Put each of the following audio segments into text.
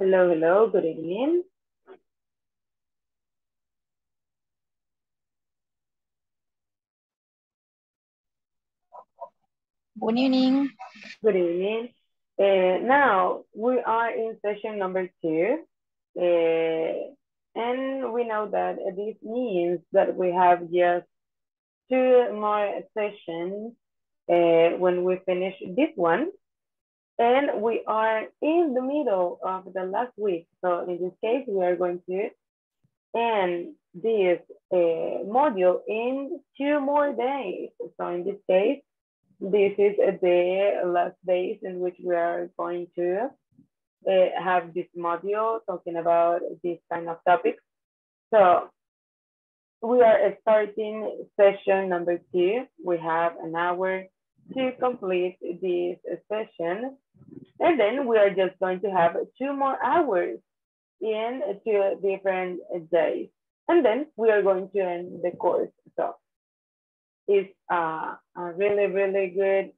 Hello, hello, good evening. Good evening. Good evening. Now we are in session number 2. And we know that this means that we have just 2 more sessions when we finish this one. And we are in the middle of the last week. So in this case, we are going to end this module in 2 more days. So in this case, this is the last days in which we are going to have this module talking about this kind of topics. So we are starting session number 2. We have an hour to complete this session. And then we are just going to have 2 more hours in 2 different days. And then we are going to end the course. So it's a really, really good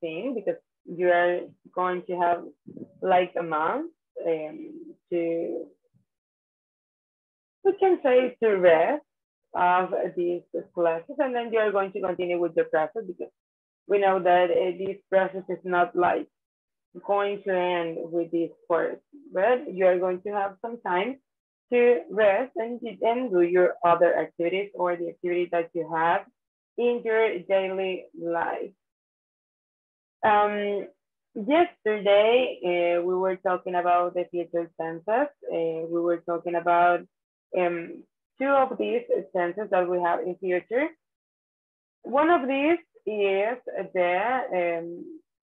thing because you are going to have like a month we can say to rest of these classes. And then you are going to continue with the process because we know that this process is not like going to end with this course, but you are going to have some time to rest and do your other activities or the activity that you have in your daily life. Yesterday, we were talking about the future tenses. We were talking about 2 of these tenses that we have in future. One of these is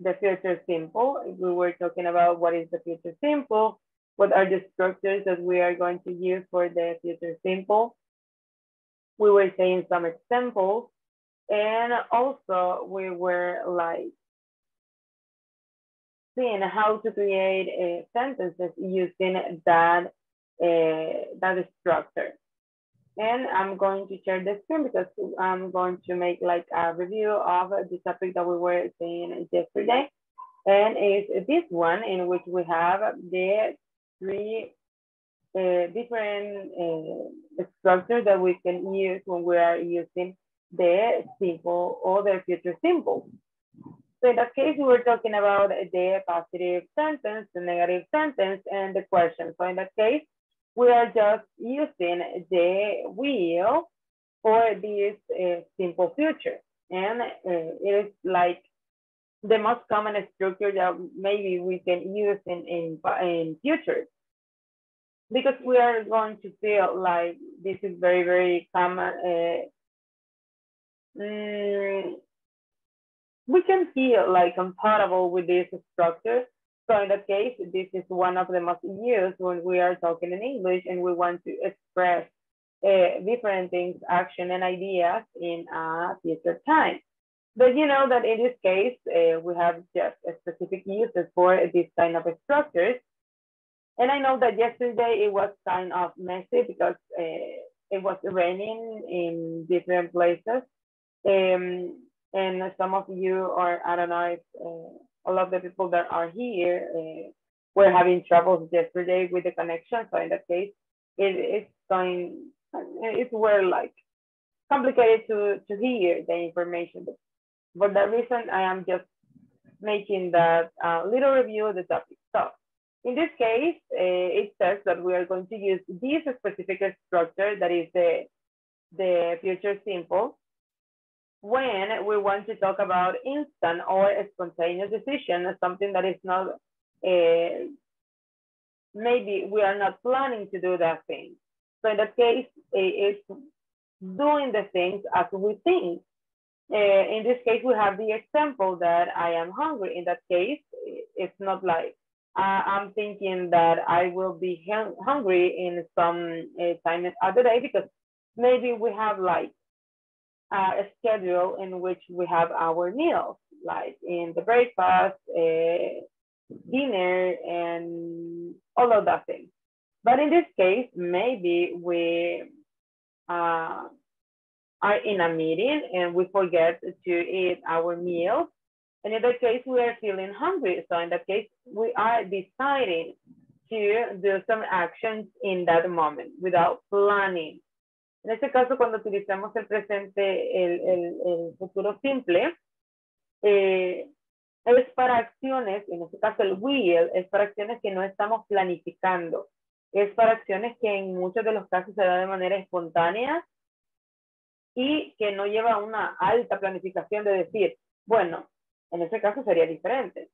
the future simple. We were talking about what is the future simple, what are the structures that we are going to use for the future simple. We were saying some examples, and also we were like seeing how to create sentences using that structure. And I'm going to share the screen because I'm going to make like a review of the topic that we were seeing yesterday. And it's this one in which we have the 3 different structures that we can use when we are using the simple or the future simple. So in that case, we were talking about the positive sentence, the negative sentence, and the question. So in that case, we are just using the will for this simple future. And it is like the most common structure that maybe we can use in future. Because we are going to feel like this is very, very common. We can feel like compatible with this structure. So in that case, this is one of the most used when we are talking in English and we want to express different things, action and ideas in a future time. But you know that in this case, we have just a specific uses for this kind of structures. And I know that yesterday it was kind of messy because it was raining in different places. And some of you, or I don't know if all of the people that are here were having troubles yesterday with the connection. So in that case, it's like complicated to hear the information. But for that reason, I am just making that little review of the topic. So in this case, it says that we are going to use this specific structure that is the future simple when we want to talk about instant or spontaneous decision, something that is not, maybe we are not planning to do that thing. So in that case, it's doing the things as we think. In this case, we have the example that I am hungry. In that case, it's not like I'm thinking that I will be hungry in some time of the day, because maybe we have like a schedule in which we have our meals, like in the breakfast, dinner, and all of that thing. But in this case, maybe we are in a meeting and we forget to eat our meals. And in that case, we are feeling hungry. So in that case, we are deciding exterior, there's some actions in that moment without planning. En este caso, cuando utilizamos el presente, el futuro simple, es para acciones, en este caso el will, es para acciones que no estamos planificando. Es para acciones que en muchos de los casos se da de manera espontánea y que no lleva una alta planificación de decir, bueno, en ese caso sería diferente.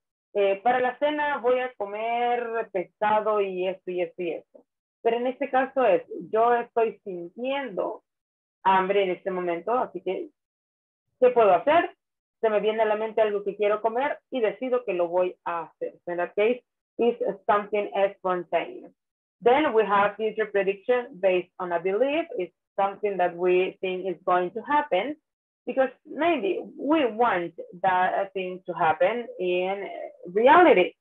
Para la cena voy a comer pescado y esto y esto y esto. Pero en este caso es, yo estoy sintiendo hambre en este momento, así que, ¿qué puedo hacer? Se me viene a la mente algo que quiero comer y decido que lo voy a hacer. In that case, it's something spontaneous. Then we have future prediction based on a belief. It's something that we think is going to happen because maybe we want that thing to happen in reality.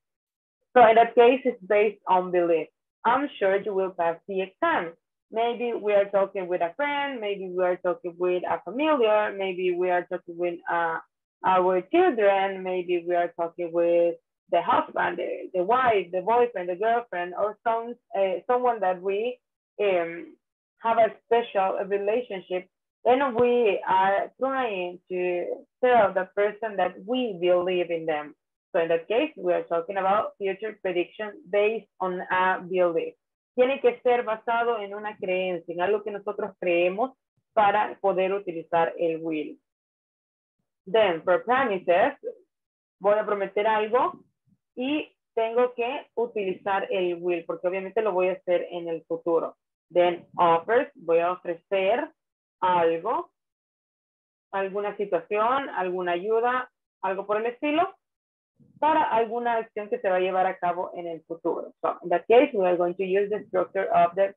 So in that case, it's based on belief. I'm sure you will pass the exam. Maybe we are talking with a friend. Maybe we are talking with a familiar. Maybe we are talking with our children. Maybe we are talking with the husband, the wife, the boyfriend, the girlfriend, or someone that we have a special relationship, and we are trying to tell the person that we believe in them. So in that case, we are talking about future prediction based on a belief. Tiene que ser basado en una creencia, en algo que nosotros creemos para poder utilizar el will. Then, for promises, voy a prometer algo y tengo que utilizar el will, porque obviamente lo voy a hacer en el futuro. Then offers, voy a ofrecer algo, alguna situación, alguna ayuda, algo por el estilo, para alguna acción que se va a llevar a cabo en el futuro. So in that case, we are going to use the structure of the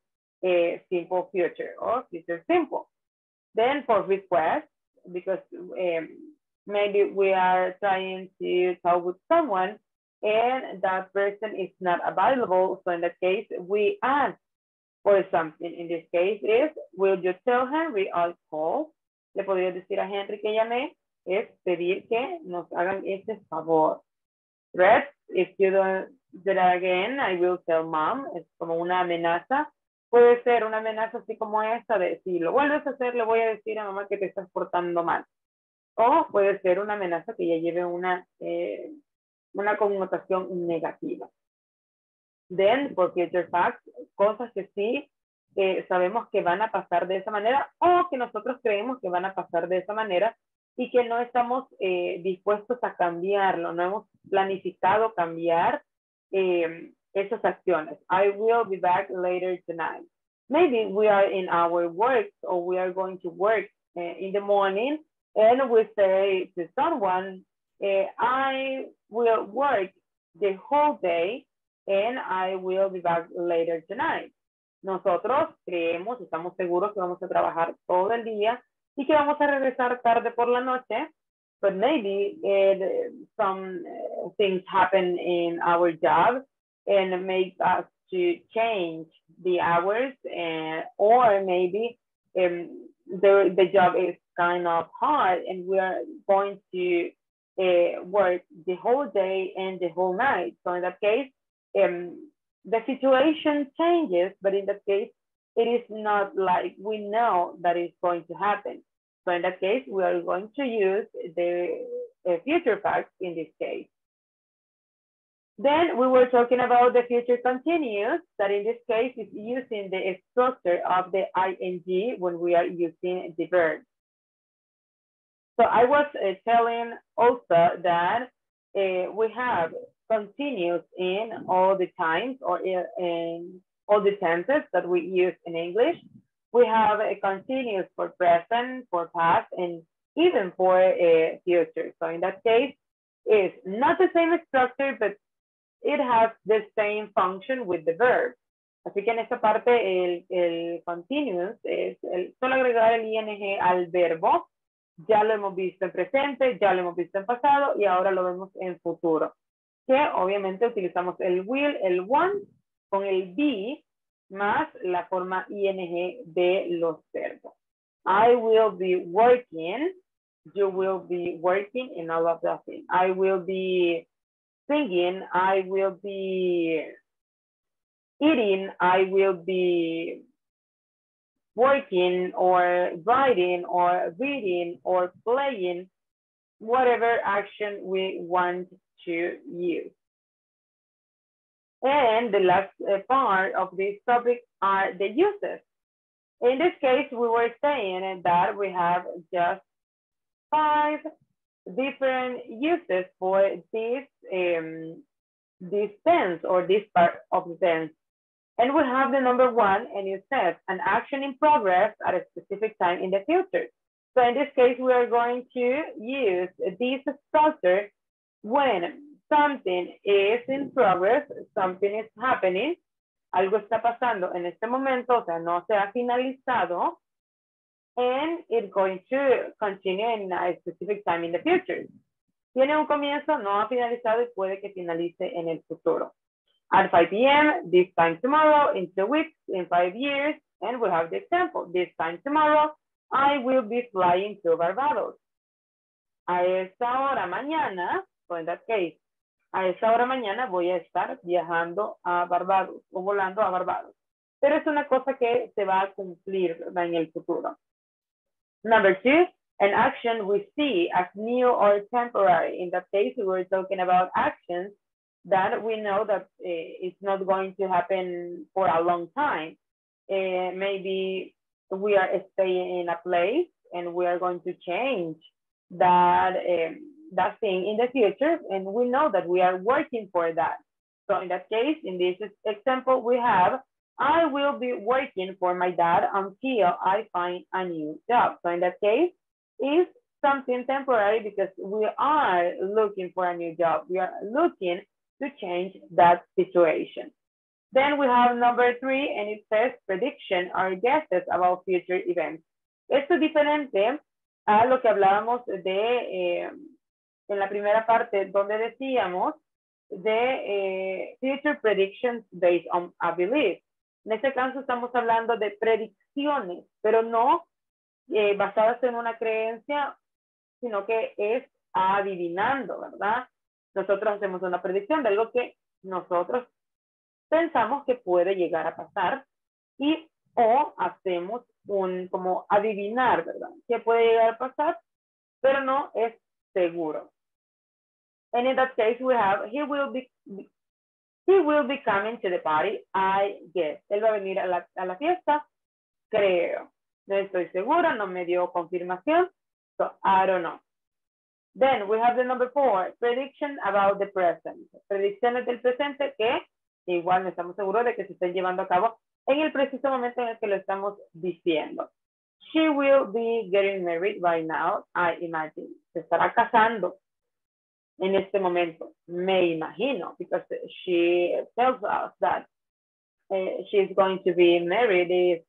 simple future or future simple. Then for request, because maybe we are trying to talk with someone and that person is not available. So in that case, we ask for something. In this case is, will you tell Henry I'll call? Le podría decir a Henry que llame, es pedir que nos hagan este favor. Threat, if you don't do that again, I will tell mom. Es como una amenaza. Puede ser una amenaza así como esta de, si lo vuelves a hacer, le voy a decir a mamá que te estás portando mal. O puede ser una amenaza que ya lleve una connotación negativa. Then, for future facts, cosas que sí sabemos que van a pasar de esa manera o que nosotros creemos que van a pasar de esa manera y que no estamos dispuestos a cambiarlo, no hemos planificado cambiar esas acciones. I will be back later tonight. Maybe we are in our work or we are going to work in the morning. And we say to someone, I will work the whole day and I will be back later tonight. Nosotros creemos, estamos seguros que vamos a trabajar todo el día y que vamos a regresar tarde por la noche. But maybe some things happen in our job and make us to change the hours and, or maybe the job is kind of hard and we are going to work the whole day and the whole night. So in that case, the situation changes, but in that case, it is not like we know that it's going to happen. So in that case, we are going to use the future facts in this case. Then we were talking about the future continuous, that in this case is using the structure of the ing when we are using the verb. So I was telling also that we have continuous in all the times or in all the tenses that we use in English. We have a continuous for present, for past, and even for future. So in that case, it's not the same structure, but it has the same function with the verb. Así que en esta parte el continuous es solo agregar el ing al verbo. Ya lo hemos visto en presente, ya lo hemos visto en pasado y ahora lo vemos en futuro. Que obviamente utilizamos el will, el want con el be más la forma ing de los verbos. I will be working, you will be working, and all of that thing. I will be singing, I will be eating, I will be working or writing or reading or playing, whatever action we want to use. And the last part of this topic are the uses. In this case, we were saying that we have just 5 different uses for this tense or this part of the tense. And we have the number 1, and it says an action in progress at a specific time in the future. So in this case, we are going to use this structure when something is in progress, something is happening, algo está pasando en este momento, o sea, no se ha finalizado, and it's going to continue in a specific time in the future. Tiene un comienzo, no ha finalizado y puede que finalice en el futuro. At 5 p.m., this time tomorrow, in 2 weeks, in 5 years, and we have the example. This time tomorrow, I will be flying to Barbados. A esta hora mañana, so in that case, a esta hora mañana voy a estar viajando a Barbados o volando a Barbados. Pero es una cosa que se va a cumplir en el futuro. Number 2, an action we see as new or temporary. In that case, we were talking about actions that we know that it's not going to happen for a long time. Maybe we are staying in a place and we are going to change that thing in the future, and we know that we are working for that. So in that case, in this example, we have, I will be working for my dad until I find a new job. So in that case, it's something temporary because we are looking for a new job. We are looking to change that situation. Then we have number 3, and it says prediction or guesses about future events. Esto es diferente a lo que hablábamos de en la primera parte, donde decíamos de future predictions based on a belief. En este caso estamos hablando de predicciones, pero no basadas en una creencia, sino que es adivinando, ¿verdad? Nosotros hacemos una predicción de algo que nosotros pensamos que puede llegar a pasar y o hacemos como adivinar, ¿verdad? Que puede llegar a pasar, pero no es seguro. And in that case we have, he will be coming to the party, I guess. Él va a venir a la fiesta, creo. No estoy segura, no me dio confirmación, so I don't know. Then we have the number 4, prediction about the present. Predicciones del presente que igual no estamos seguros de que se estén llevando a cabo en el preciso momento en el que lo estamos diciendo. She will be getting married by now, I imagine. Se estará casando en este momento, me imagino, because she tells us that she's going to be married is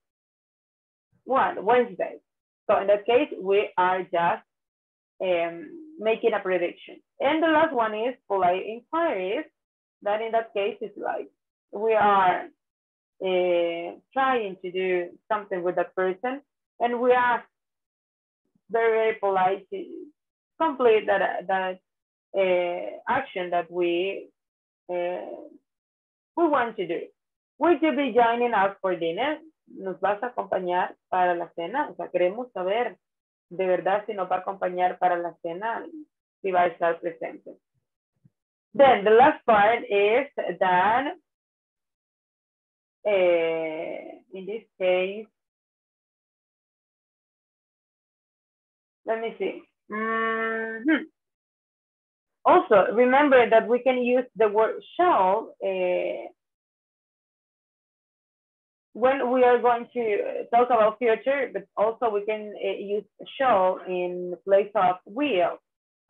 what, Wednesday. So in that case, we are just making a prediction. And the last one is polite inquiries. That in that case is like we are trying to do something with that person, and we are very polite to complete that action that we want to do. Will you be joining us for dinner? Nos vas a acompañar para la cena. O sea, queremos saber de verdad si nos va a acompañar para la cena, si va a estar presente. Then the last part is that, in this case, let me see. Also, remember that we can use the word shall when we are going to talk about future, but also we can use shall in place of will.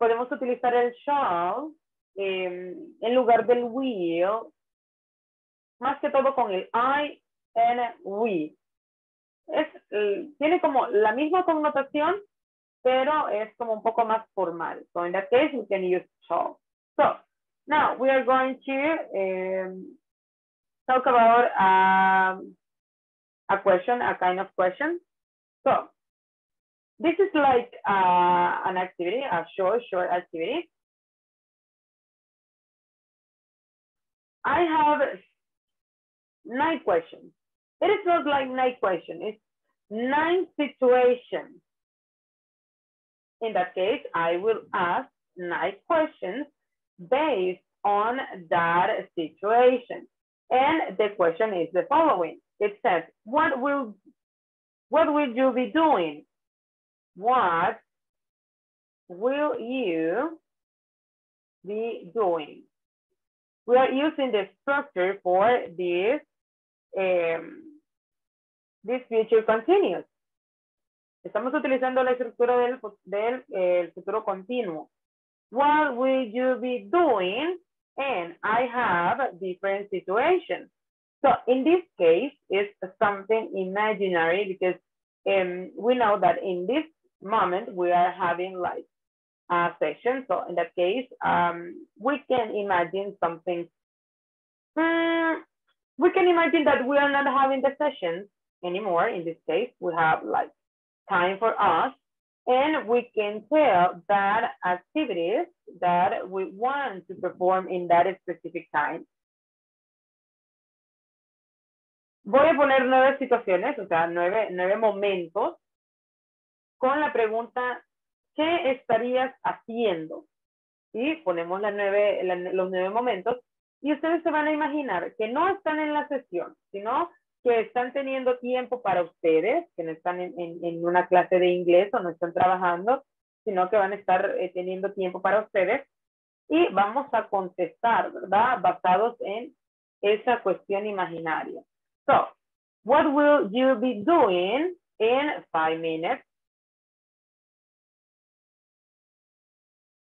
Podemos utilizar el shall en lugar del will, más que todo con el I and we. Tiene como la misma connotación, pero es como un poco más formal. So in that case, we can use shall. So now we are going to talk about a question, a kind of question. So this is like an activity, a short activity. I have 9 questions. It is not like 9 questions. It's 9 situations. In that case, I will ask 9 questions based on that situation. And the question is the following. It says, what will you be doing? What will you be doing? We are using the structure for this, this future continuous. Estamos utilizando la estructura del futuro continuo. What will you be doing? And I have different situations. So in this case, it's something imaginary because we know that in this moment, we are having like a session. So in that case, we can imagine something. We can imagine that we are not having the session anymore. In this case, we have like time for us. And we can tell that activities that we want to perform in that specific time. Voy a poner 9 situaciones, o sea, 9 momentos, con la pregunta, ¿qué estarías haciendo? Y ponemos los 9 momentos, y ustedes se van a imaginar que no están en la sesión, sino que están teniendo tiempo para ustedes, que no están en una clase de inglés o no están trabajando, sino que van a estar teniendo tiempo para ustedes. Y vamos a contestar, ¿verdad? Basados en esa cuestión imaginaria. So, what will you be doing in 5 minutes?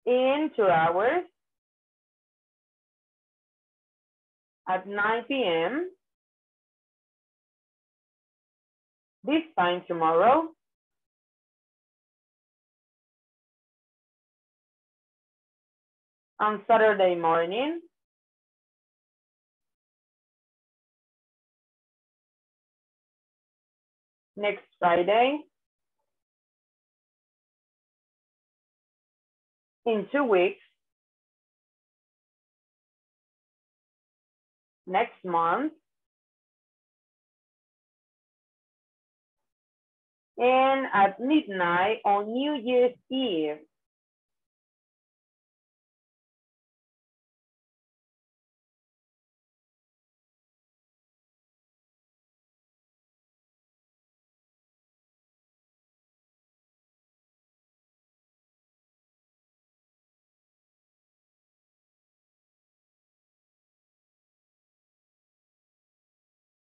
In 2 hours? At 9 p.m.? This time tomorrow? On Saturday morning? Next Friday? In 2 weeks? Next month? And at midnight on New Year's Eve.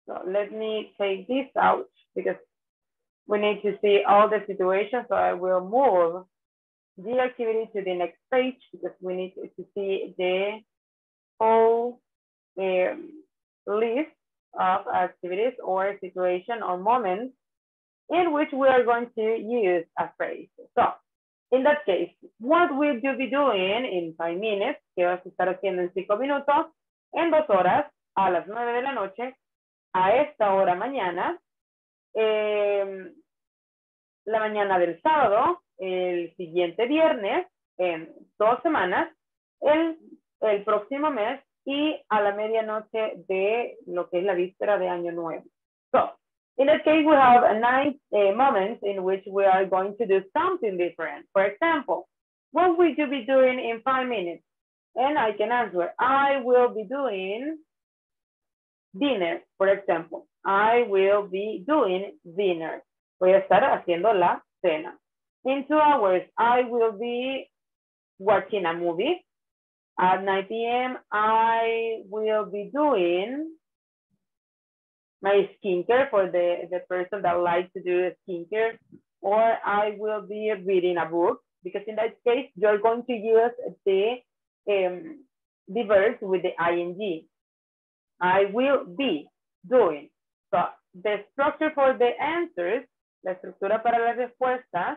So let me take this out because we need to see all the situations, so I will move the activity to the next page because we need to see the whole list of activities or situation or moments in which we are going to use a phrase. So, in that case, what will you be doing in 5 minutes? ¿Qué vas a estar haciendo en 5 minutos? En 2 horas, a las 9 de la noche, a esta hora mañana, la mañana del sábado, el siguiente viernes, en 2 semanas, el próximo mes y a la medianoche de lo que es la víspera de Año Nuevo. So, in that case, we have 9 moments in which we are going to do something different. For example, what will you be doing in 5 minutes? And I can answer, I will be doing dinner, for example. I will be doing dinner. Voy a estar haciendo la cena. In 2 hours, I will be watching a movie. At 9 p.m., I will be doing my skincare for the person that likes to do skincare. Or I will be reading a book. Because in that case, you're going to use the verbs with the ing. I will be doing. So the structure for the answers, la estructura para las respuestas,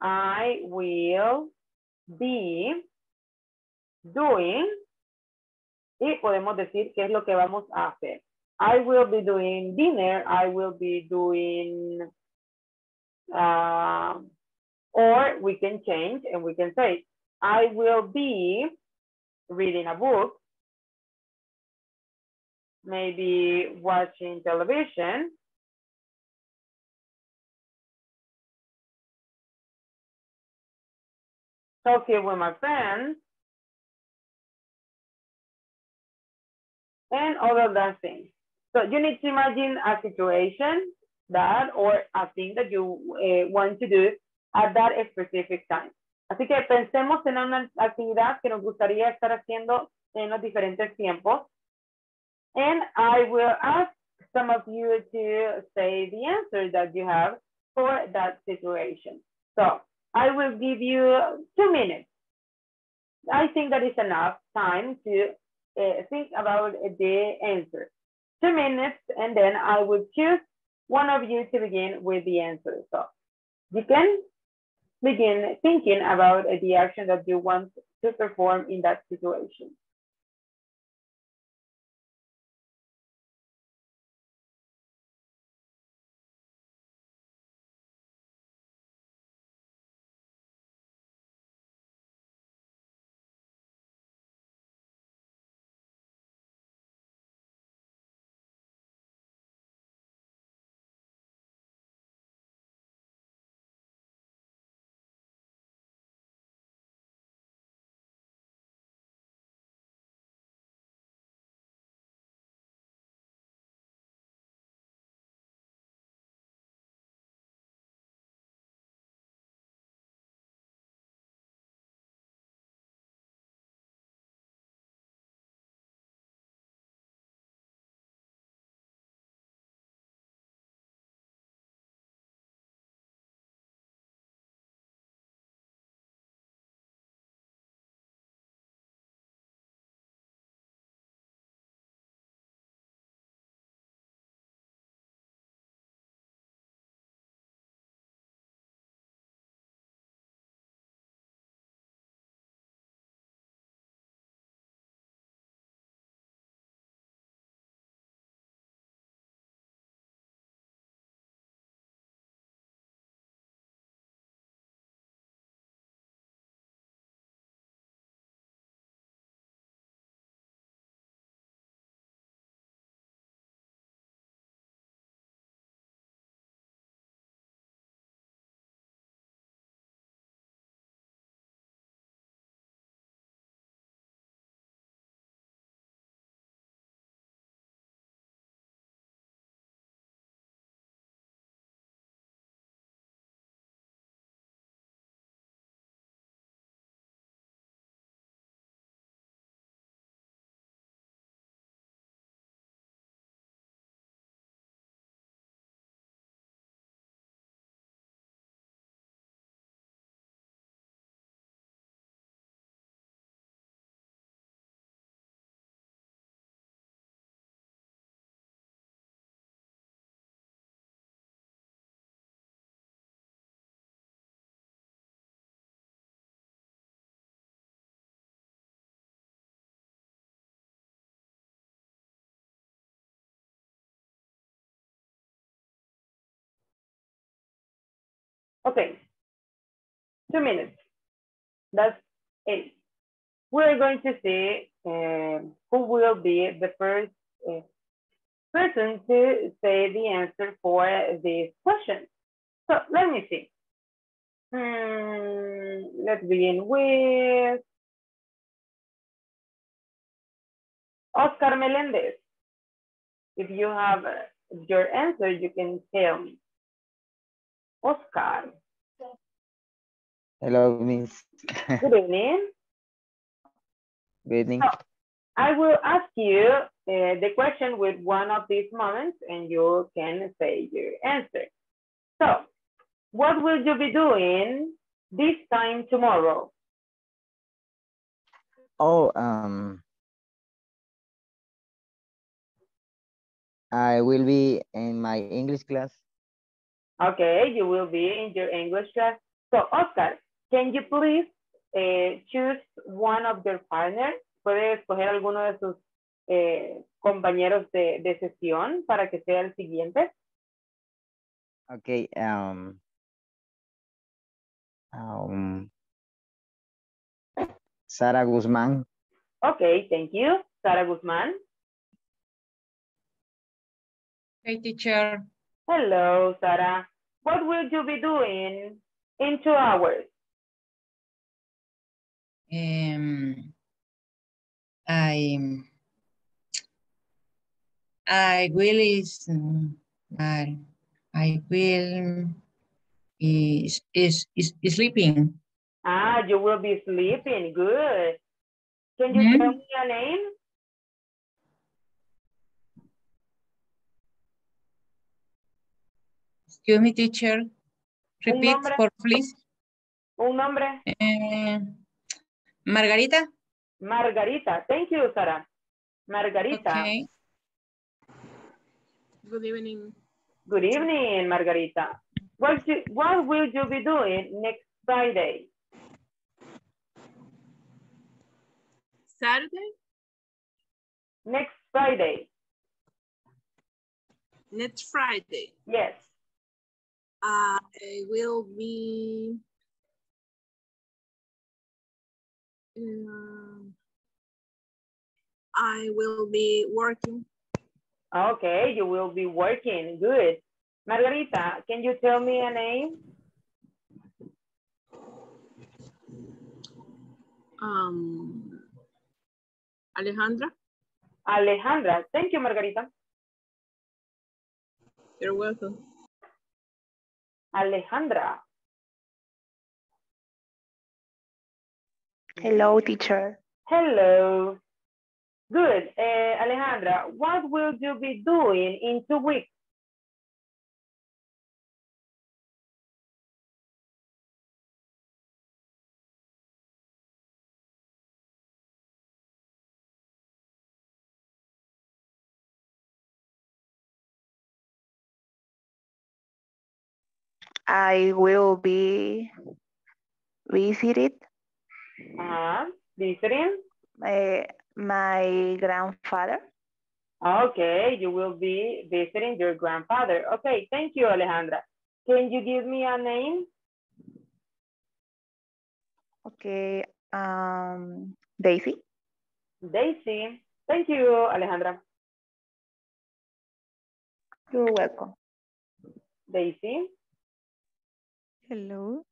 I will be doing, y podemos decir qué es lo que vamos a hacer. I will be doing dinner, I will be doing, or we can change and we can say, I will be reading a book, maybe watching television. Talking with my friends. And all of that thing. So you need to imagine a situation that, or a thing that you want to do at that specific time. Así que pensemos en una actividad que nos gustaría estar haciendo en los diferentes tiempos. And I will ask some of you to say the answer that you have for that situation. So I will give you 2 minutes. I think that is enough time to think about the answer. 2 minutes, and then I will choose one of you to begin with the answer. So you can begin thinking about the action that you want to perform in that situation. Okay, 2 minutes, that's it. We're going to see who will be the first person to say the answer for this question. So let me see. Let's begin with Oscar Melendez. If you have your answer, you can tell me. Oscar. Hello, Miss. Good evening. Good evening. So, I will ask you the question with one of these moments, and you can say your answer. So, what will you be doing this time tomorrow? Oh, I will be in my English class. Okay, you will be in your English class. So, Oscar, can you please choose one of your partners? Puede escoger alguno de sus compañeros de sesión para que sea el siguiente. Okay. Sara Guzmán. Okay, thank you. Sara Guzmán. Hey, teacher. Hello, Sarah. What will you be doing in 2 hours? I will is sleeping. Ah, you will be sleeping. Good. Can you tell me your name? Excuse me, teacher. Repeat for please. Un nombre. Margarita. Margarita. Thank you, Sarah. Margarita. Okay. Good evening. Good evening, Margarita. What will you be doing next Friday? Saturday? Next Friday. Next Friday? Yes. I will be working. Okay, you will be working. Good. Margarita, can you tell me a name? Alejandra. Alejandra. Thank you, Margarita. You're welcome. Alejandra. Hello, teacher. Hello. Good. Alejandra, what will you be doing in 2 weeks? I will be visited. Visiting? My grandfather. Okay, you will be visiting your grandfather. Okay, thank you, Alejandra. Can you give me a name? Okay, Daisy. Daisy. Thank you, Alejandra. You're welcome. Daisy. Hello.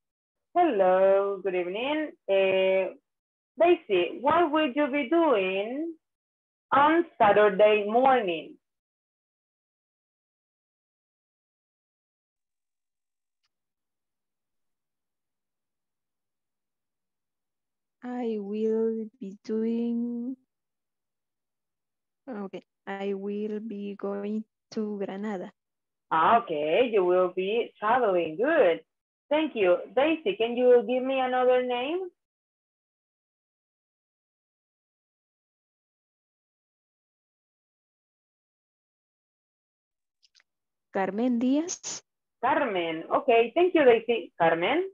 Hello, good evening. Daisy, what will you be doing on Saturday morning? I will be doing... Okay, I will be going to Granada. Okay, you will be traveling, good. Thank you. Daisy, can you give me another name? Carmen Diaz. Carmen. Okay. Thank you, Daisy. Carmen.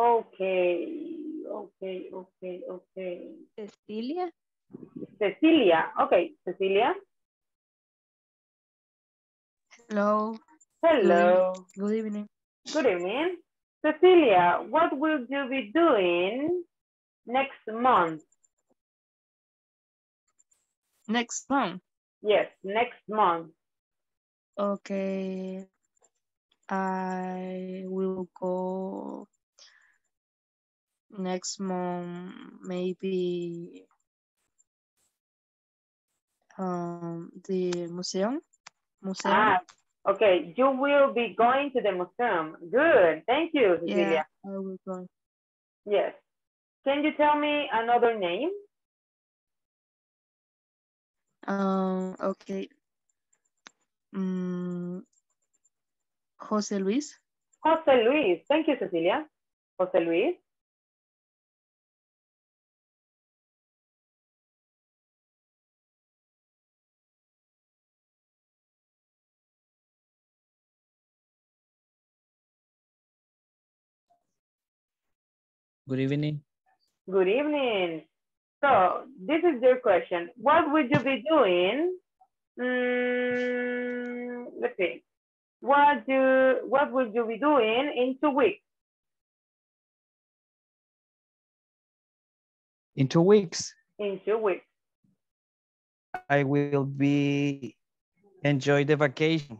Okay. Cecilia? Cecilia, okay, Cecilia. Hello. Hello. Good evening. Good evening. Cecilia, what will you be doing next month? Next month? Yes, next month. Okay, I will go... Next month, maybe the museum. Okay, you will be going to the museum. Good, thank you, Cecilia. Yeah, I will go. Yes. Can you tell me another name? Okay. Jose Luis. Jose Luis. Thank you, Cecilia. Jose Luis. Good evening. Good evening. So this is your question. What would you be doing? Let's see. What would you be doing in 2 weeks? In 2 weeks? In 2 weeks. I will be enjoying the vacation.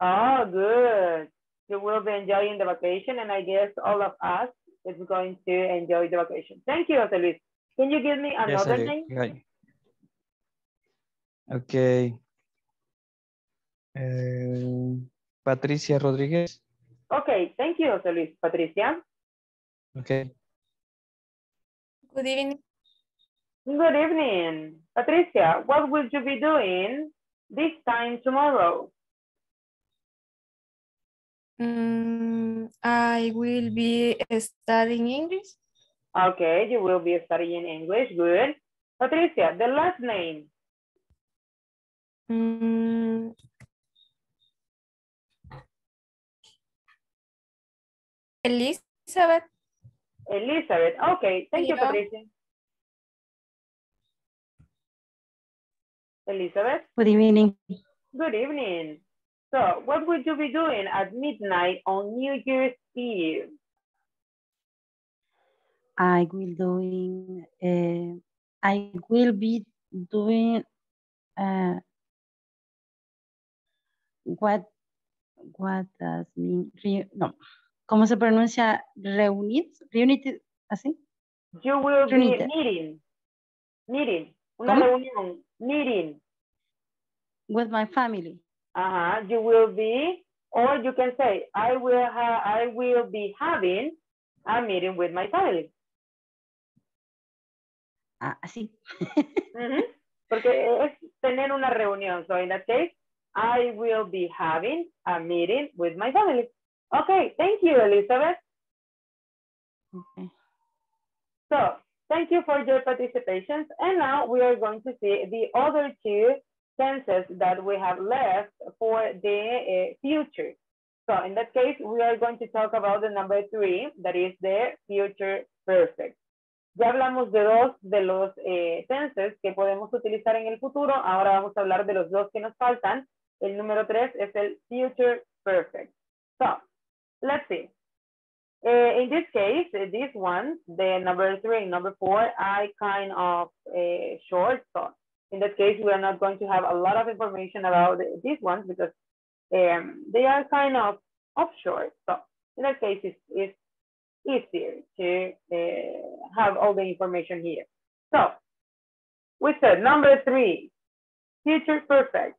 Oh, good. You will be enjoying the vacation, and I guess all of us is going to enjoy the vacation. Thank you, Jose Luis. Can you give me another name? Yes, okay. Patricia Rodriguez. Okay, thank you, Jose Luis. Patricia. Okay. Good evening. Good evening. Patricia, what would you be doing this time tomorrow? I will be studying English. Okay, you will be studying English. Good. Patricia, the last name. Elizabeth. Elizabeth. Okay, thank you, Patricia. Elizabeth. Good evening. Good evening. So, what would you be doing at midnight on New Year's Eve? I will be doing what does mean? No. ¿Cómo se pronuncia? Reunir? Reunir, así? You will reunite. Be meeting. Meeting. Una reunión. Meeting. With my family. You will be, or you can say, I will be having a meeting with my family. Así. Porque es tener una reunión. So in that case, I will be having a meeting with my family. Okay, thank you, Elizabeth. Okay. So, thank you for your participation. And now we are going to see the other two tenses that we have left for the future. So in that case, we are going to talk about the number 3, that is the future perfect. Ya hablamos de 2 de los tenses que podemos utilizar en el futuro. Ahora vamos a hablar de los 2 que nos faltan. El número 3 es el future perfect. So let's see. In this case, this one, the number 3 and number 4, I kind of short. So in that case, we are not going to have a lot of information about these ones because they are kind of offshore. So in that case, it's easier to have all the information here. So we said number 3, future perfect.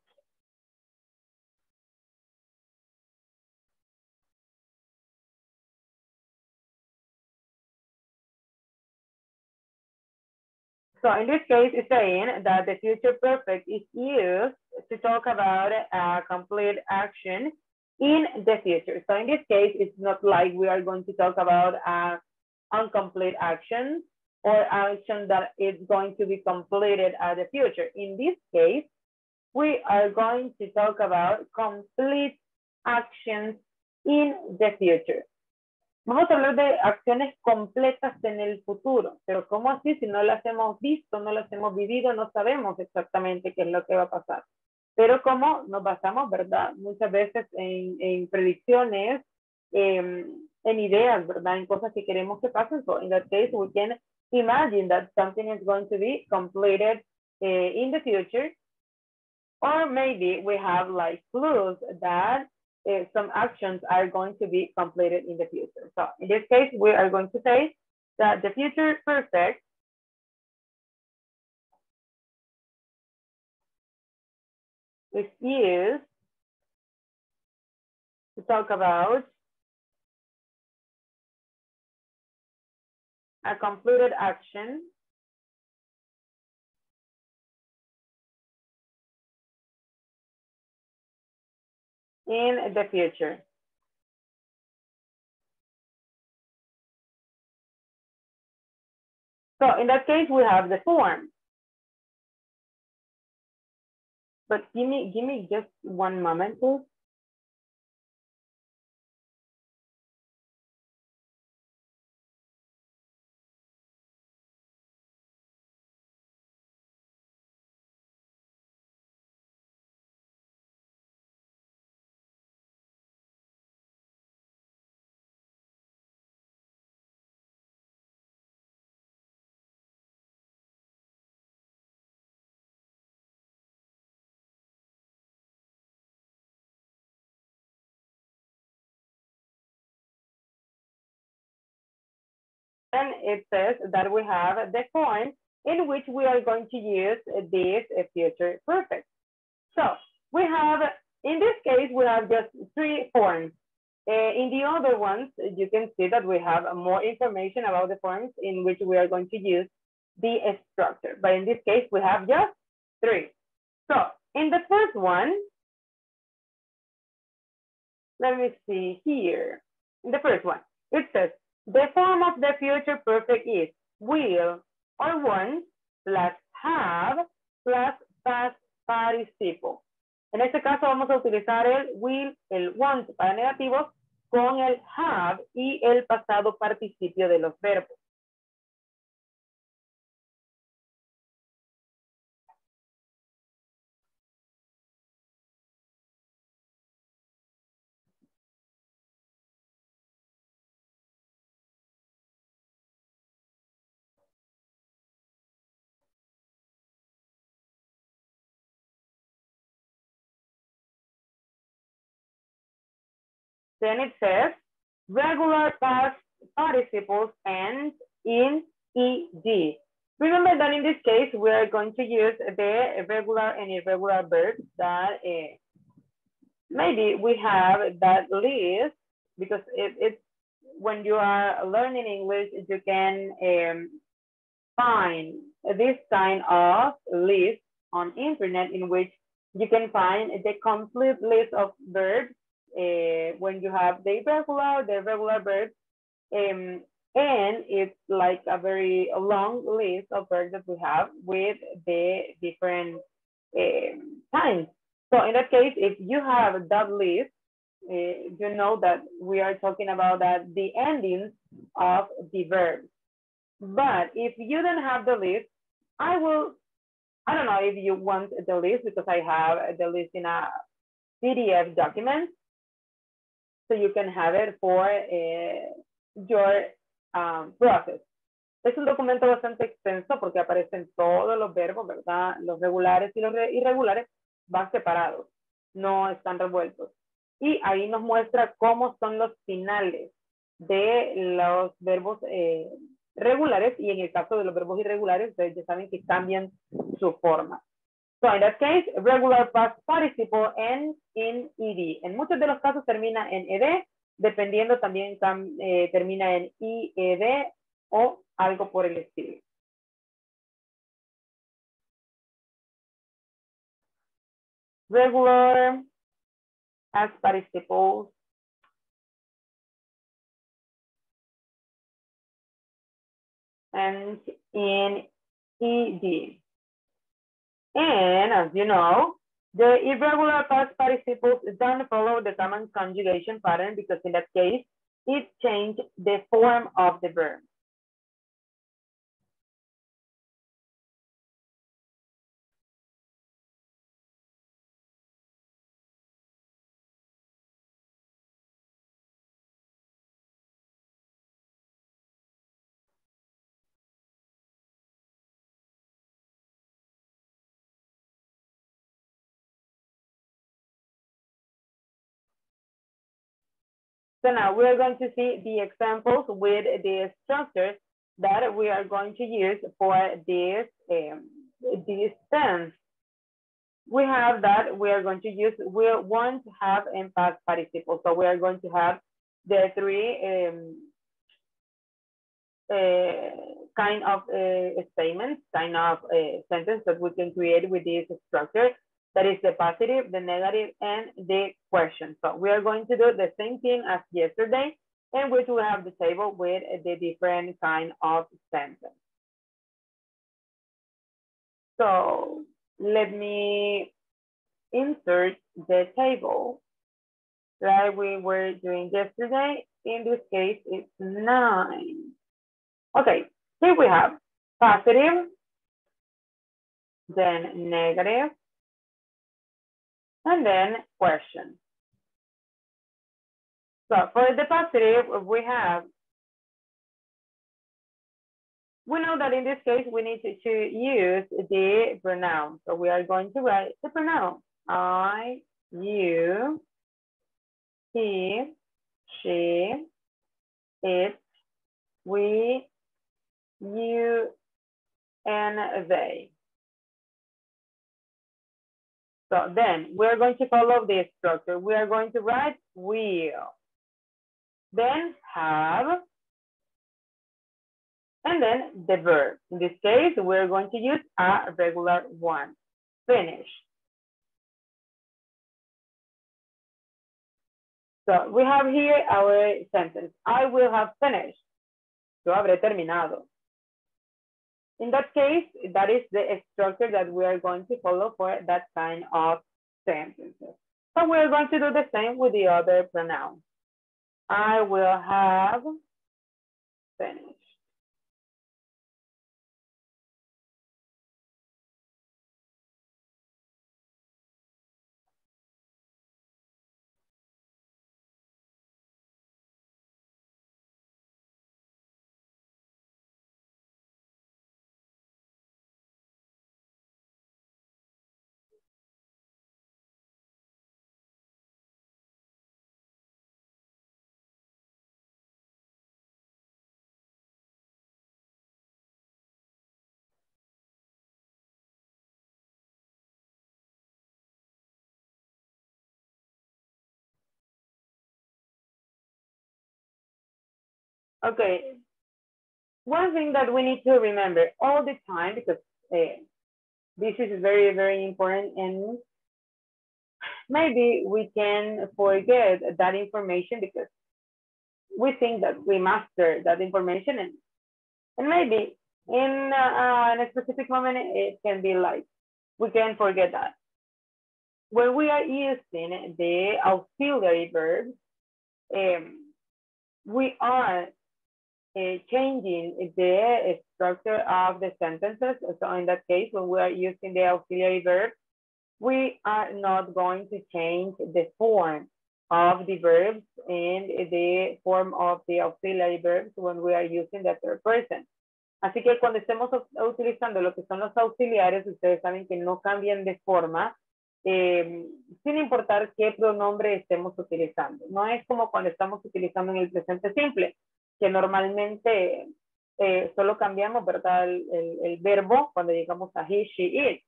So in this case, it's saying that the future perfect is used to talk about a complete action in the future. So in this case, it's not like we are going to talk about an incomplete action or action that is going to be completed at the future. In this case, we are going to talk about complete actions in the future. Vamos a hablar de acciones completas en el futuro, pero ¿cómo así? Si no las hemos visto, no las hemos vivido, no sabemos exactamente qué es lo que va a pasar. Pero como nos basamos, ¿verdad? Muchas veces en predicciones, en ideas, ¿verdad? En cosas que queremos que pasen. So in that case, we can imagine that something is going to be completed in the future. Or maybe we have like clues that some actions are going to be completed in the future. So in this case, we are going to say that the future perfect is used to talk about a completed action in the future. So in that case, we have the form. But give me just one moment, please. And it says that we have the form in which we are going to use this future perfect. So we have, in this case, we have just three forms. In the other ones, you can see that we have more information about the forms in which we are going to use the structure. But in this case, we have just three. So in the first one, let me see here. In the first one, it says, the form of the future perfect is will or won't plus have plus past participle. En este caso vamos a utilizar el will, el want para negativos con el have y el pasado participio de los verbos. Then it says regular past participles and in ed. Remember that in this case, we are going to use the regular and irregular verbs that maybe we have that list, because it's when you are learning English, you can find this kind of list on internet in which you can find the complete list of verbs. When you have the irregular verbs, and it's like a very long list of verbs that we have with the different kinds. So in that case, if you have that list, you know that we are talking about that the endings of the verbs. But if you don't have the list, I don't know if you want the list, because I have the list in a PDF document. So you can have it for your process. Es un documento bastante extenso porque aparecen todos los verbos, ¿verdad? Los regulares y los irregulares van separados, no están revueltos. Y ahí nos muestra cómo son los finales de los verbos regulares, y en el caso de los verbos irregulares, ustedes ya saben que cambian su forma. So in that case, regular past participle and in ed. En muchos de los casos termina en ed, dependiendo también termina en ied o algo por el estilo. Regular as participles. And in ed. And as you know, the irregular past participles don't follow the common conjugation pattern, because in that case, it changed the form of the verb. So now we're going to see the examples with the structures that we are going to use for this tense. We have that we are going to use will, want, have, and past participle. So we are going to have the three kind of statements, kind of sentence that we can create with this structure. That is the positive, the negative, and the question. So we are going to do the same thing as yesterday, in which we have the table with the different kind of sentence. So let me insert the table that we were doing yesterday. In this case, it's 9. Okay, here we have positive, then negative, and then question. So for the positive, we know that in this case, we need to use the pronoun. So we are going to write the pronoun. I, you, he, she, it, we, you, and they. So then we're going to follow this structure. We are going to write will, then have, and then the verb. In this case, we're going to use a regular one. Finish. So we have here our sentence. I will have finished. Yo habré terminado. In that case, that is the structure that we are going to follow for that kind of sentences. So we're going to do the same with the other pronouns. I will have finished. Okay, one thing that we need to remember all the time, because this is very, very important, and maybe we can forget that information because we think that we master that information, and maybe in a specific moment, it can be like, we can forget that. When we are using the auxiliary verbs, we are changing the structure of the sentences. So in that case, when we are using the auxiliary verb, we are not going to change the form of the verbs and the form of the auxiliary verbs when we are using the third person. Así que cuando estemos utilizando lo que son los auxiliares, ustedes saben que no cambian de forma, sin importar qué pronombre estemos utilizando. No es como cuando estamos utilizando en el presente simple, que normalmente solo cambiamos, ¿verdad?, el verbo cuando llegamos a he, she, it.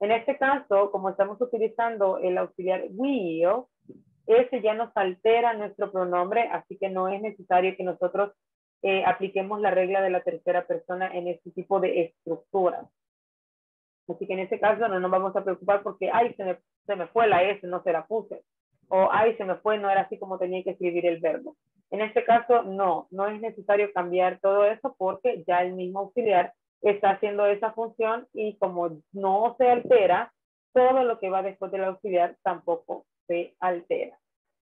En este caso, como estamos utilizando el auxiliar will, ese ya nos altera nuestro pronombre, así que no es necesario que nosotros apliquemos la regla de la tercera persona en este tipo de estructuras. Así que en este caso no nos vamos a preocupar porque, ay, se me fue la S, no se la puse. O, ay, se me fue, no era así como tenía que escribir el verbo. En este caso, no es necesario cambiar todo eso porque ya el mismo auxiliar está haciendo esa función y como no se altera, todo lo que va después del auxiliar tampoco se altera.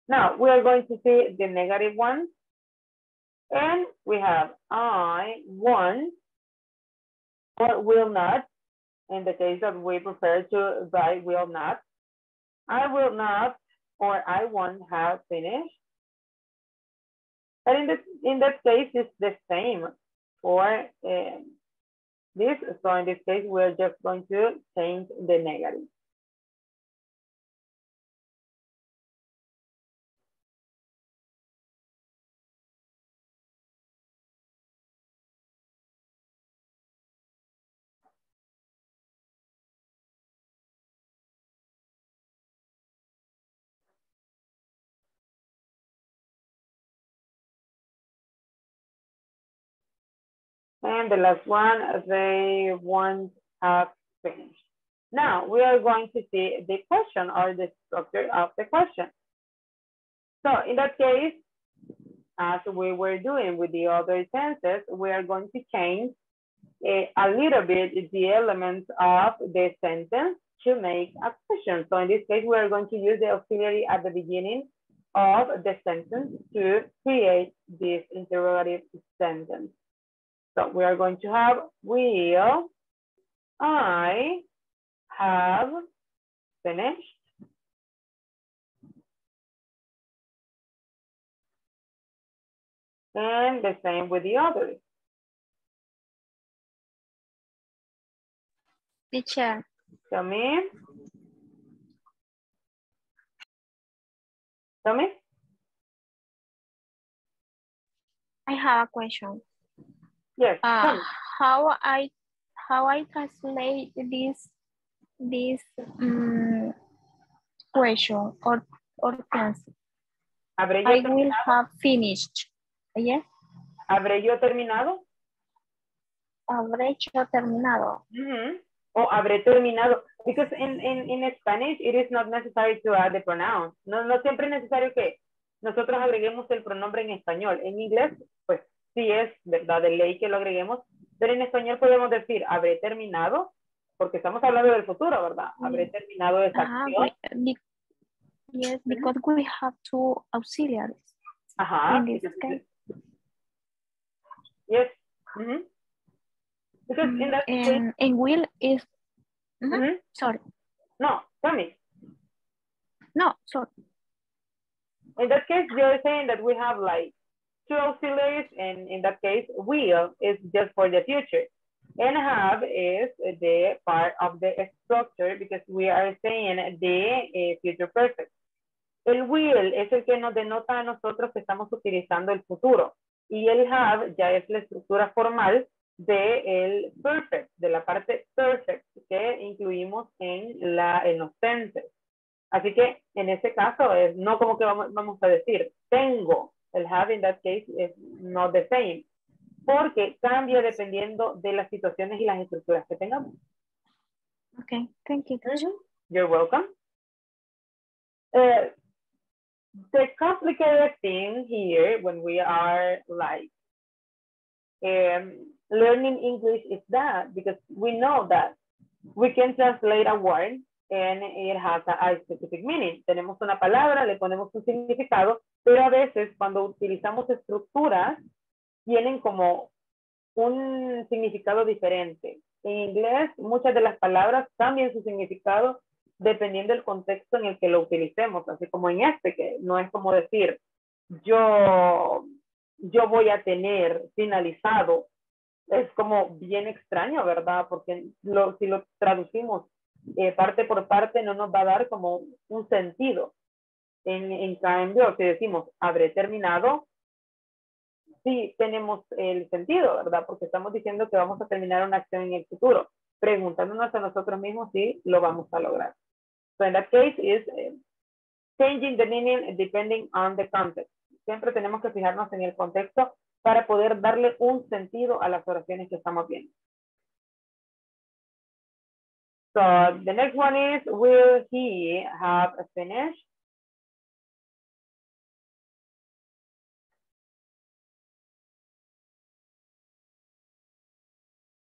Now, we are going to see the negative one. And we have I won't or will not. In the case that we prefer to write will not. I will not or I won't have finished. And in that case, it's the same for this. So in this case, we're just going to change the negative. And the last one, they won't have finished. Now, we are going to see the question or the structure of the question. So in that case, as we were doing with the other tenses, we are going to change a little bit the elements of the sentence to make a question. So in this case, we are going to use the auxiliary at the beginning of the sentence to create this interrogative sentence. So we are going to have, will I have finished? And the same with the others. Teacher. Tell me. I have a question. Yes. How I translate this question or answer. I will have finished. Yes. ¿Habré yo terminado? Habré yo terminado. Mm-hmm. Oh, habré terminado. Because in Spanish it is not necessary to add the pronoun. No siempre es necesario que nosotros agreguemos el pronombre en español. En inglés, pues sí es verdad de ley que lo agreguemos, pero en español podemos decir habré terminado, porque estamos hablando del futuro, ¿verdad? Habré terminado esa acción. Yes, because we have two auxiliaries. Ajá. In this case. Yes. Mm-hmm. Because in that case, and will is mm-hmm. Sorry. No, tell me. No, sorry. In that case, you're saying that we have like two auxiliaries, and in that case, will is just for the future. And have is the part of the structure because we are saying the future perfect. El will es el que nos denota a nosotros que estamos utilizando el futuro. Y el have ya es la estructura formal del perfect, de la parte perfect que incluimos en los tenses. Así que en ese caso, no como que vamos a decir tengo. El have in that case is not the same. Porque cambia dependiendo de las situaciones y las estructuras que tengamos. Okay, thank you. You're welcome. The complicated thing here when we are like learning English is that because we know that we can translate a word and it has a specific meaning. Tenemos una palabra, le ponemos un significado, pero a veces cuando utilizamos estructuras tienen como un significado diferente. En inglés, muchas de las palabras cambian su significado dependiendo del contexto en el que lo utilicemos. Así como en este, que no es como decir, yo voy a tener finalizado. Es como bien extraño, ¿verdad? Porque si lo traducimos parte por parte, no nos va a dar como un sentido. En cambio, si decimos, habré terminado, sí, tenemos el sentido, ¿verdad? Porque estamos diciendo que vamos a terminar una acción en el futuro, preguntándonos a nosotros mismos si lo vamos a lograr. So in that case is changing the meaning depending on the context. Siempre tenemos que fijarnos en el contexto para poder darle un sentido a las oraciones que estamos viendo. So the next one is, will he have finished?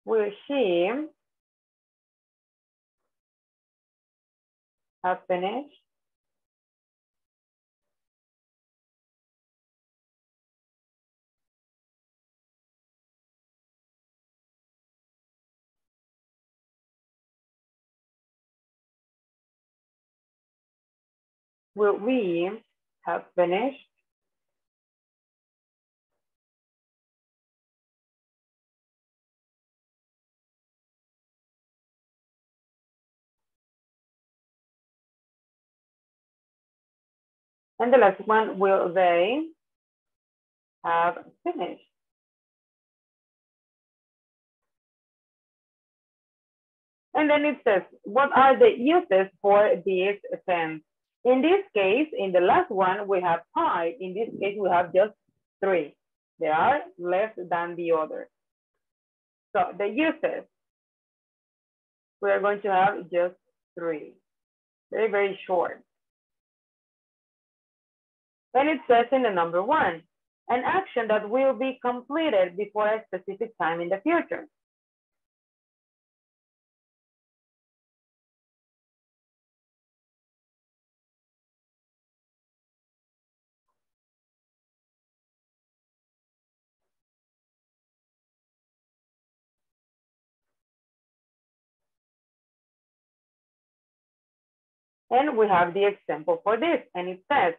Will she have finished? Will we have finished? And the last one, will they have finished? And then it says, what are the uses for this tense? In this case, in the last one, we have 5. In this case, we have just 3. They are less than the other. So the uses, we are going to have just 3. Very, very short. And it says in the number 1, an action that will be completed before a specific time in the future. And we have the example for this, and it says,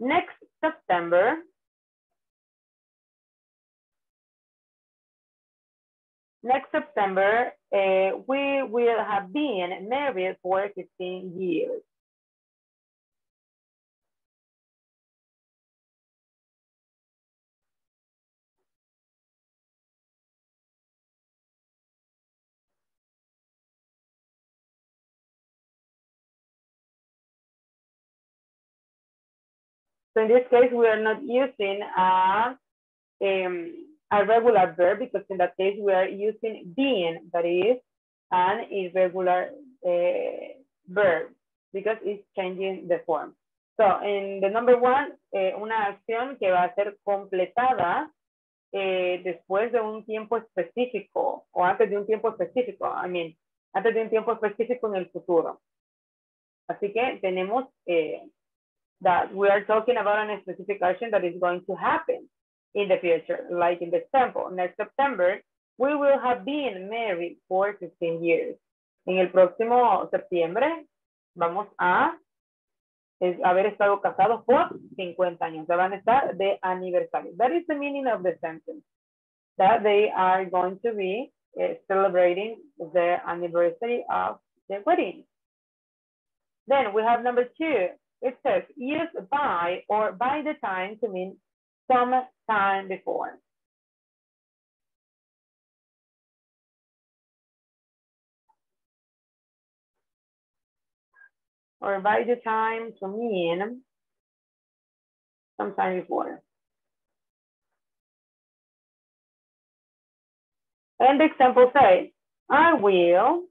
next September, we will have been married for 15 years. So in this case, we are not using a regular verb, because in that case, we are using being, that is an irregular verb, because it's changing the form. So in the number one, una acción que va a ser completada después de un tiempo específico, o antes de un tiempo específico, antes de un tiempo específico en el futuro. Así que tenemos that we are talking about a specific action that is going to happen in the future, like in the example, next September, we will have been married for 15 years. En el próximo septiembre vamos a haber estado casados por 50 años. Ya van a estar de aniversario. That is the meaning of the sentence. That they are going to be celebrating the anniversary of the wedding. Then we have number two. It says, use by or by the time to mean some time before. Or by the time to mean sometime before. And the example says, I'll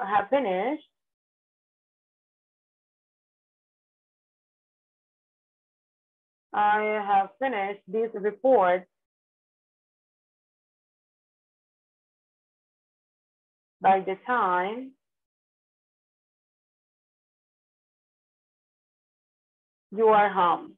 have finished this report by the time you are home.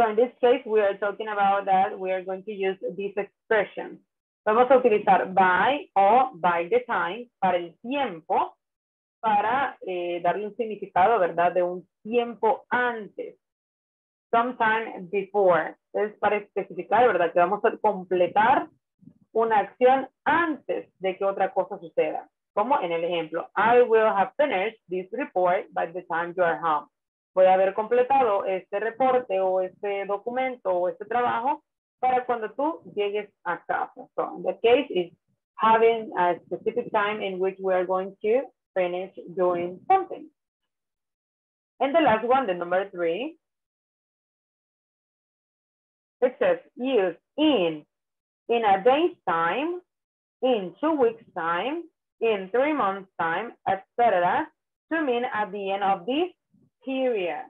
So in this case, we are talking about that we are going to use this expression. Vamos a utilizar by o by the time para el tiempo, para darle un significado, ¿verdad? De un tiempo antes. Sometime before. Es para especificar, ¿verdad? Que vamos a completar una acción antes de que otra cosa suceda. Como en el ejemplo, I will have finished this report by the time you are home. Voy a haber completado este reporte o este documento o este trabajo para cuando tú llegues a casa. So, in that case, it's having a specific time in which we are going to finish doing something. And the last one, the number three, it says use in a day's time, in 2 weeks' time, in 3 months' time, etc., to mean at the end of this period.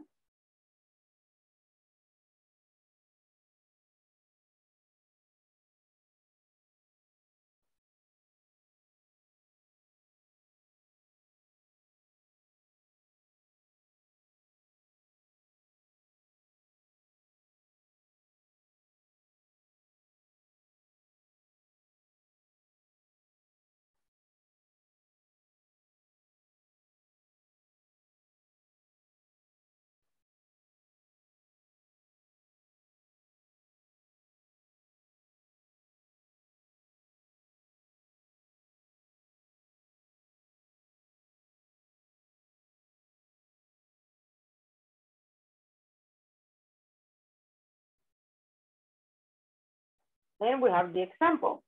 And we have the example.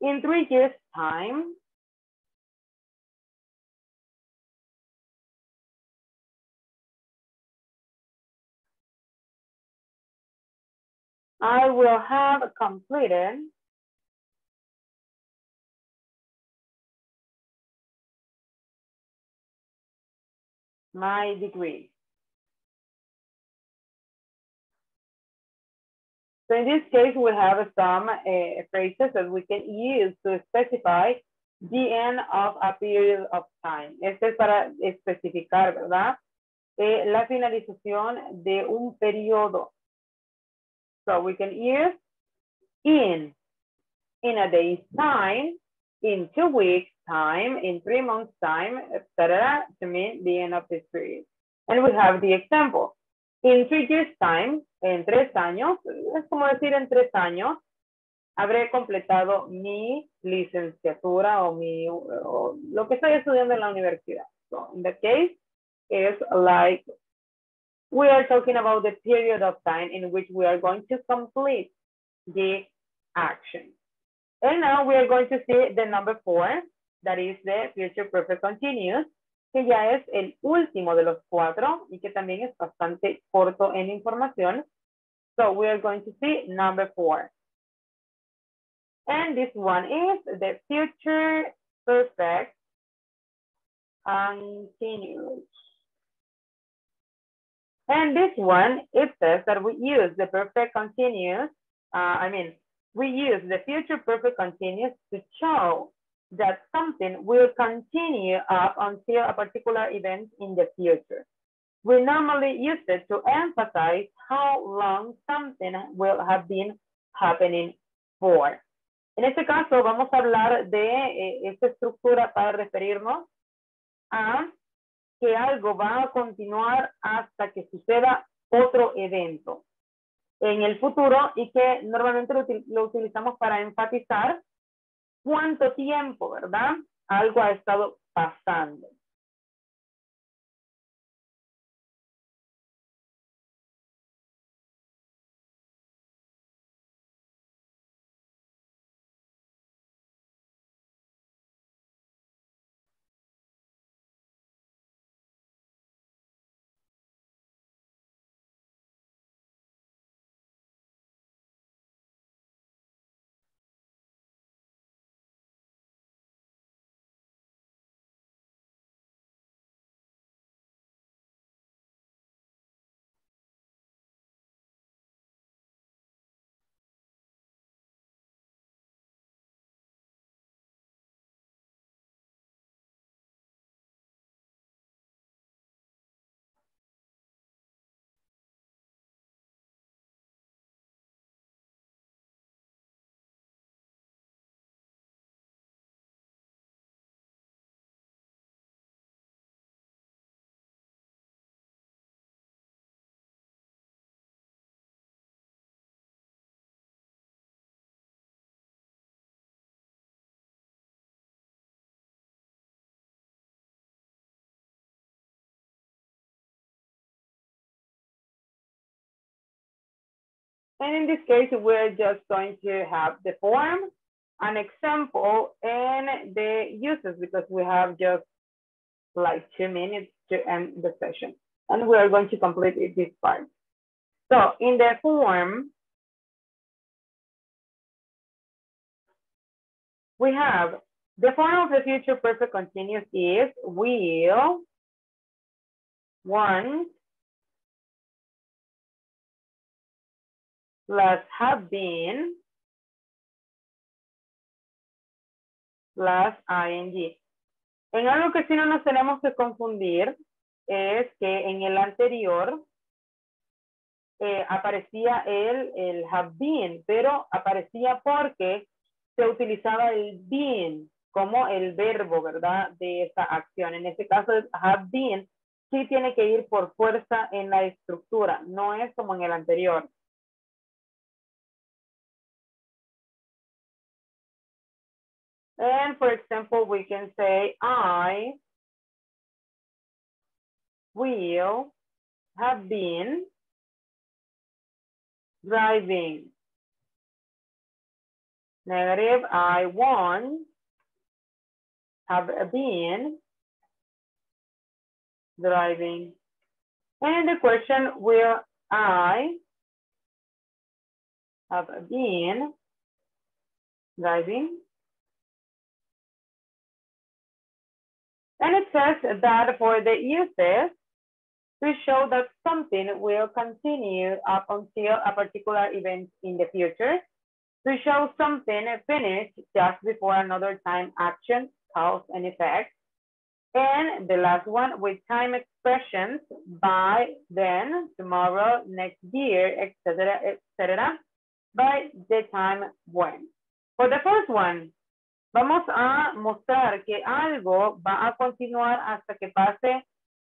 In 3 years' time, I will have completed my degree. So in this case, we have some phrases that we can use to specify the end of a period of time. Esto es para especificar, ¿verdad? La finalización de un periodo. So we can use in a day's time, in 2 weeks' time, in 3 months' time, etc., to mean the end of this period. And we have the example. In 3 years' time, en 3 años, es como decir en 3 años, habré completado mi licenciatura o lo que estoy estudiando en la universidad. So, in that case, it's like we are talking about the period of time in which we are going to complete the action. And now we are going to see the number 4, that is the future perfect continuous, que ya es el último de los 4 y que también es bastante corto en información. So we are going to see number 4. And this one is the future perfect continuous. And this one, it says that we use the perfect continuous, we use the future perfect continuous to show that something will continue up until a particular event in the future. We normally use it to emphasize how long something will have been happening for. En este caso, vamos a hablar de esta estructura para referirnos a que algo va a continuar hasta que suceda otro evento en el futuro y que normalmente lo utilizamos para enfatizar cuánto tiempo, ¿verdad? Algo ha estado pasando. And in this case, we're just going to have the form, an example, and the uses, because we have just like 2 minutes to end the session. And we are going to complete this part. So in the form, we have the form of the future perfect continuous is will, want, plus have been, plus ing. En algo que sí no nos tenemos que confundir es que en el anterior aparecía el have been, pero aparecía porque se utilizaba el been como el verbo, ¿verdad? De esa acción. En este caso es have been, sí tiene que ir por fuerza en la estructura, no es como en el anterior. And for example, we can say, I will have been driving. Negative, I won't have been driving. And the question, will I have been driving? And it says that for the uses, we show that something will continue up until a particular event in the future. We show something finished just before another time action, cause and effect. And the last one with time expressions, by, then, tomorrow, next year, etc., etc., by the time when. For the first one, vamos a mostrar que algo va a continuar hasta que pase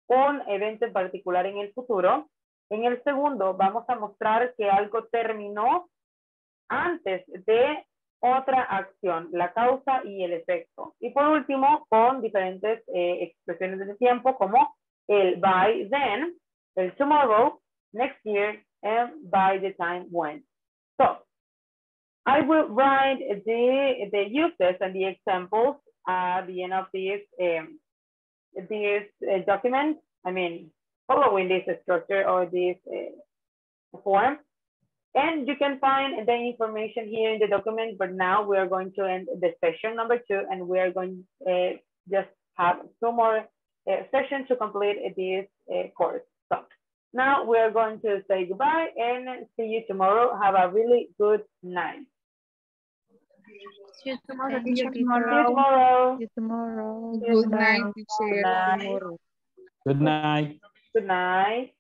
un evento en particular en el futuro. En el segundo, vamos a mostrar que algo terminó antes de otra acción, la causa y el efecto. Y por último, con diferentes expresiones de tiempo como el by then, el tomorrow, next year, and by the time when. So, I will write the uses and the examples at the end of this document. I mean, following this structure or this form. And you can find the information here in the document, but now we are going to end the session number 2, and we are going to just have 2 more sessions to complete this course. So now we are going to say goodbye and see you tomorrow. Have a really good night. See you tomorrow. See you tomorrow. See you tomorrow. Good night. Good night. Good night.